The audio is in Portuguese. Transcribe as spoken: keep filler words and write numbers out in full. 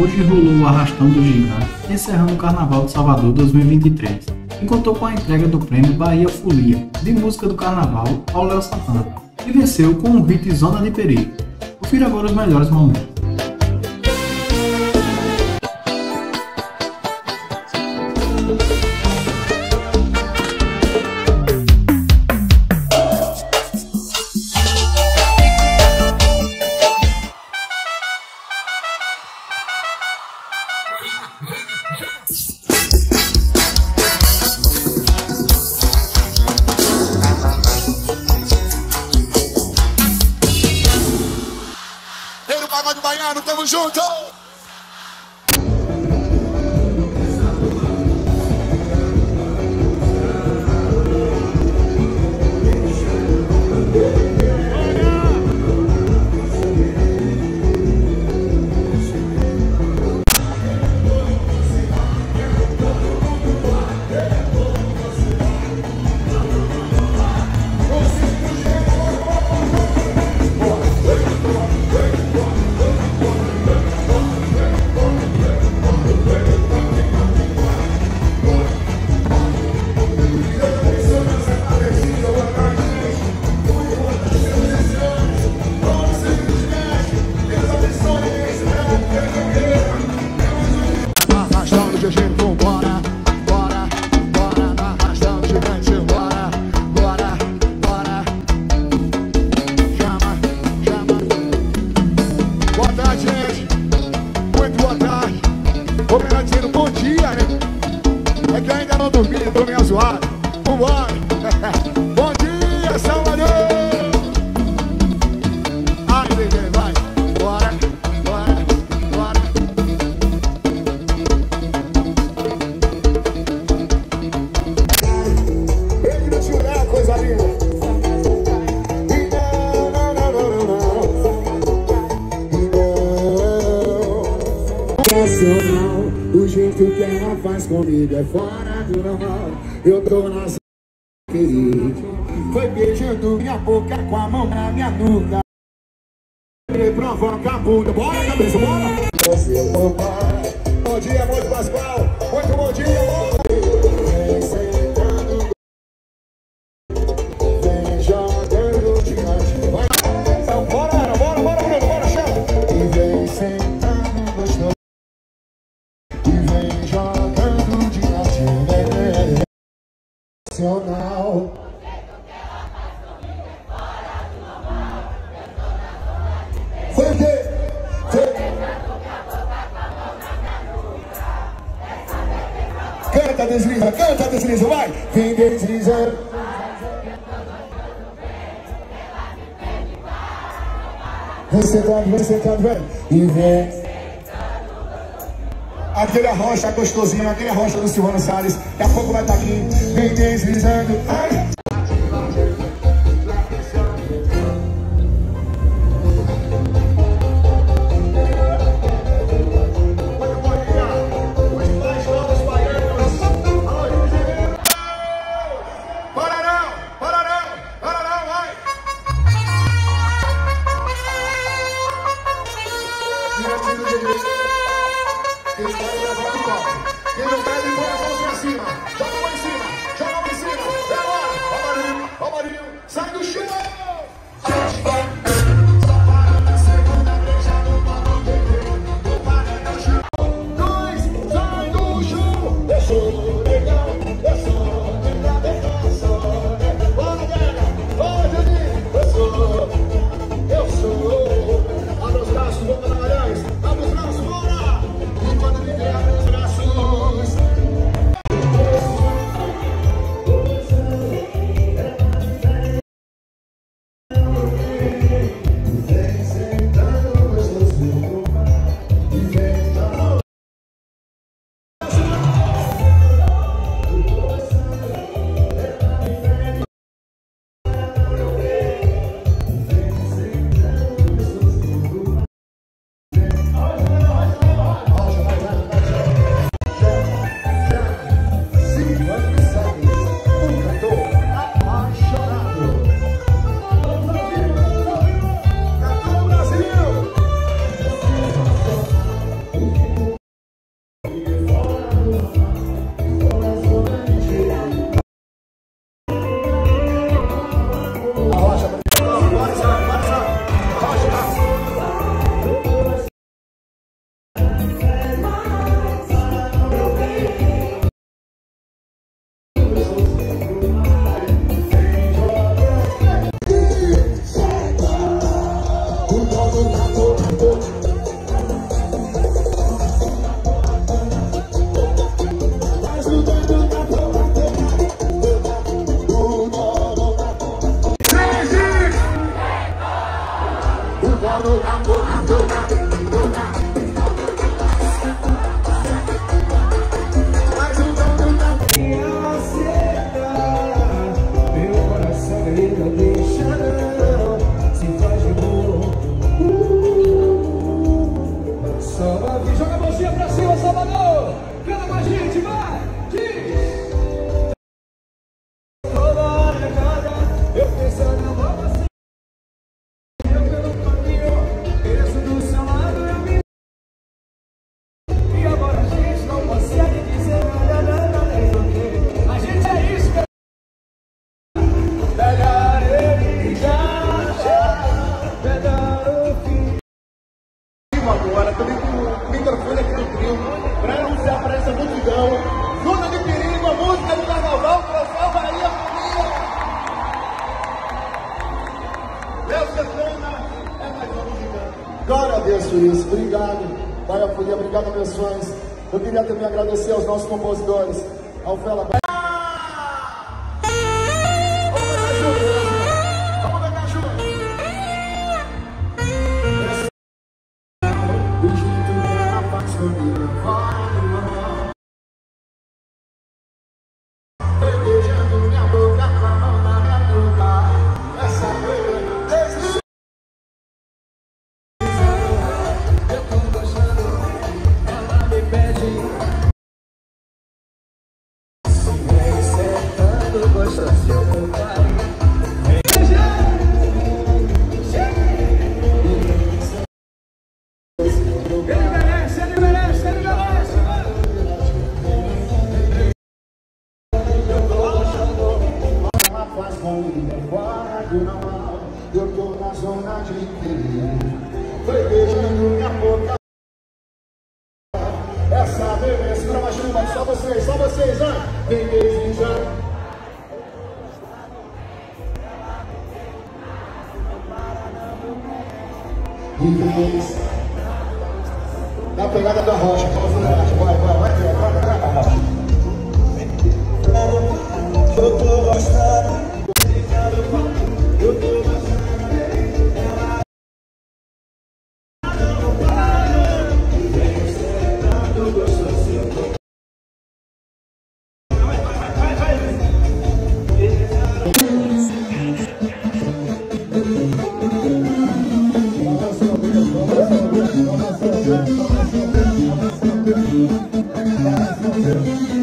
hoje rolou o Arrastão do Gigante, encerrando o Carnaval de Salvador dois mil e vinte e três, e contou com a entrega do Prêmio Bahia Folia de Música do Carnaval ao Léo Santana, que venceu com o hit Zona de Perigo. Confira agora os melhores momentos. Carnaval baiano, tamo junto! Bom dia, Salvador! Ai, bebê, vai! Bora, bora, bora! Ele não tinha nada, coisa linda! Não, não, não, não, não, não! Não! O jeito que ela faz comigo é fora do normal. Eu tô na... Foi beijando minha boca com a mão na minha nuca. Ele provoca a bunda. Bora, cabeça, bora! Você é o pai. Bom dia, muito Pascoal. Muito bom dia, vem sentando. Vem jogando de canto. Vai! Então, bora, bora, bora, bora, bora, chama! E vem sentando gostoso. E vem jogando de canto. Nacional. Canta, desliza, canta, desliza, vai! Vem deslizando. Vem sentando, vem sentando, vem. E vem. Aquele arrocha gostosinho, aquele arrocha do Silvano Salles. Daqui a pouco vai estar aqui. Vem deslizando. Ai! Abre os braços, bora! E quando ele der, abre os braços. Mãozinha pra cima, Salvador! Canta com a gente, vai! Diz! Toda hora é cada, eu pensando na volta assim. Eu pelo caminho, penso do seu lado, eu me... E agora a gente não consegue dizer nada, nada, nem o a gente é isso, cara! Pegar ele já, já, pegar o fim. Agora também com o microfone aqui no trio para anunciar para essa multidão Zona de Perigo, a música do Carnaval para salvar a Bahia Folia. Léo Santana é mais um gigante. Glória a Deus por isso, obrigado. Bahia Folia, obrigado, meus fãs. Eu queria também agradecer aos nossos compositores, ao Fela Saber. Eu tô na zona de perigo, foi beijando minha boca. Essa beleza pra mais uma, só vocês, só vocês, ó. Vem beijar. E fez. Dá a pegada da rocha, vai, vai, vai, vai, vai, vai, vai, vai. Eu tô gostando. Eu tô Thank you.